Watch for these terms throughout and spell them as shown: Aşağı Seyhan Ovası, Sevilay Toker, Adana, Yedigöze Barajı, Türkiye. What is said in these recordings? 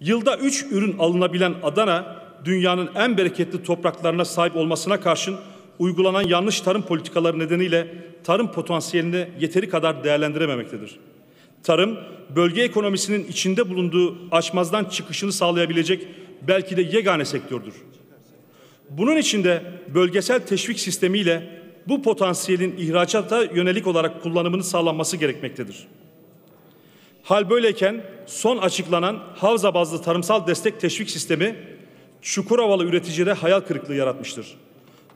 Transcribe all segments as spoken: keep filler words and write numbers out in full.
Yılda üç ürün alınabilen Adana, dünyanın en bereketli topraklarına sahip olmasına karşın uygulanan yanlış tarım politikaları nedeniyle tarım potansiyelini yeteri kadar değerlendirememektedir. Tarım, bölge ekonomisinin içinde bulunduğu açmazdan çıkışını sağlayabilecek belki de yegane sektördür. Bunun için de bölgesel teşvik sistemiyle bu potansiyelin ihracata yönelik olarak kullanımını sağlanması gerekmektedir. Hal böyleyken son açıklanan havza bazlı tarımsal destek teşvik sistemi Çukurovalı üreticide hayal kırıklığı yaratmıştır.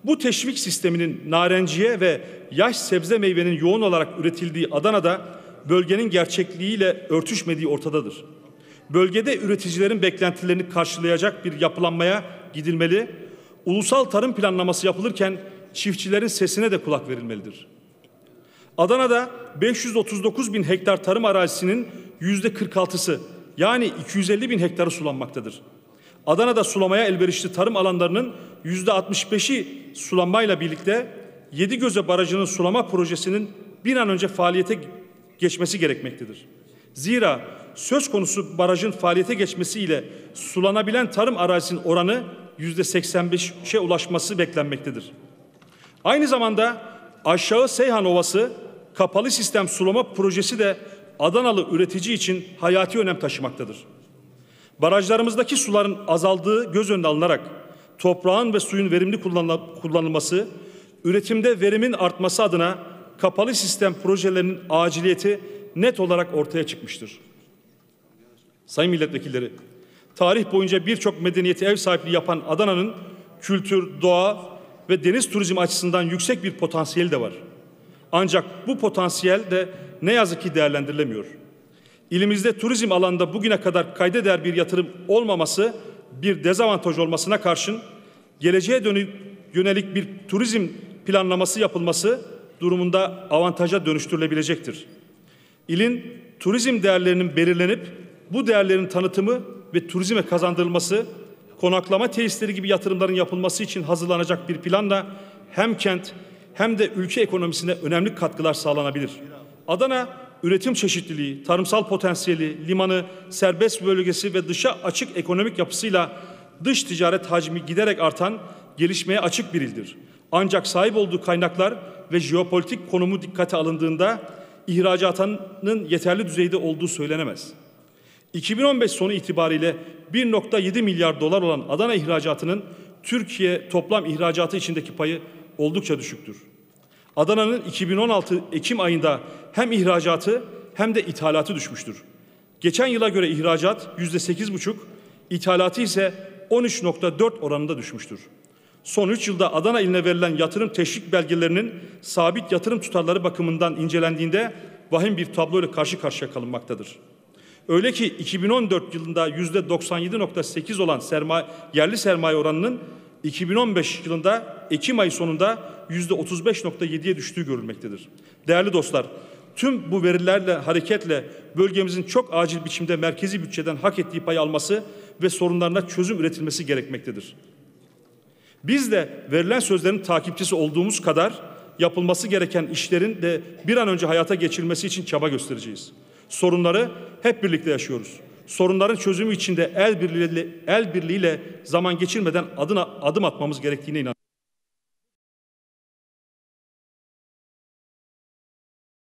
Bu teşvik sisteminin narenciye ve yaş sebze meyvenin yoğun olarak üretildiği Adana'da bölgenin gerçekliğiyle örtüşmediği ortadadır. Bölgede üreticilerin beklentilerini karşılayacak bir yapılanmaya gidilmeli, ulusal tarım planlaması yapılırken çiftçilerin sesine de kulak verilmelidir. Adana'da beş yüz otuz dokuz bin hektar tarım arazisinin yüzde kırk altısı yani iki yüz elli bin hektarı sulanmaktadır. Adana'da sulamaya elverişli tarım alanlarının yüzde altmış beşi sulanmayla birlikte Yedigöze Barajı'nın sulama projesinin bir an önce faaliyete geçmesi gerekmektedir. Zira söz konusu barajın faaliyete geçmesiyle sulanabilen tarım arazisinin oranı yüzde seksen beşe ulaşması beklenmektedir. Aynı zamanda Aşağı Seyhan Ovası kapalı sistem sulama projesi de Adanalı üretici için hayati önem taşımaktadır. Barajlarımızdaki suların azaldığı göz önüne alınarak toprağın ve suyun verimli kullanılması, üretimde verimin artması adına kapalı sistem projelerinin aciliyeti net olarak ortaya çıkmıştır. Sayın milletvekilleri, tarih boyunca birçok medeniyete ev sahipliği yapan Adana'nın kültür, doğa ve deniz turizmi açısından yüksek bir potansiyeli de var. Ancak bu potansiyel de ne yazık ki değerlendirilemiyor. İlimizde turizm alanında bugüne kadar kayda değer bir yatırım olmaması bir dezavantaj olmasına karşın geleceğe dönük yönelik bir turizm planlaması yapılması durumunda avantaja dönüştürülebilecektir. İlin turizm değerlerinin belirlenip bu değerlerin tanıtımı ve turizme kazandırılması, konaklama tesisleri gibi yatırımların yapılması için hazırlanacak bir planla hem kent hem de ülke ekonomisine önemli katkılar sağlanabilir. Adana, üretim çeşitliliği, tarımsal potansiyeli, limanı, serbest bölgesi ve dışa açık ekonomik yapısıyla dış ticaret hacmi giderek artan, gelişmeye açık bir ildir. Ancak sahip olduğu kaynaklar ve jeopolitik konumu dikkate alındığında ihracatının yeterli düzeyde olduğu söylenemez. iki bin on beş sonu itibariyle bir nokta yedi milyar dolar olan Adana ihracatının Türkiye toplam ihracatı içindeki payı oldukça düşüktür. Adana'nın iki bin on altı Ekim ayında hem ihracatı hem de ithalatı düşmüştür. Geçen yıla göre ihracat yüzde sekiz buçuk, ithalatı ise on üç nokta dört oranında düşmüştür. Son üç yılda Adana iline verilen yatırım teşvik belgelerinin sabit yatırım tutarları bakımından incelendiğinde vahim bir tablo ile karşı karşıya kalınmaktadır. Öyle ki iki bin on dört yılında yüzde doksan yedi nokta sekiz olan sermaye, yerli sermaye oranının iki bin on beş yılında Ekim ayı sonunda yüzde otuz beş nokta yediye düştüğü görülmektedir. Değerli dostlar, tüm bu verilerle hareketle bölgemizin çok acil biçimde merkezi bütçeden hak ettiği pay alması ve sorunlarına çözüm üretilmesi gerekmektedir. Biz de verilen sözlerin takipçisi olduğumuz kadar yapılması gereken işlerin de bir an önce hayata geçirilmesi için çaba göstereceğiz. Sorunları hep birlikte yaşıyoruz. Sorunların çözümü için de el birliğiyle, el birliğiyle zaman geçirmeden adına, adım atmamız gerektiğine inanıyorum.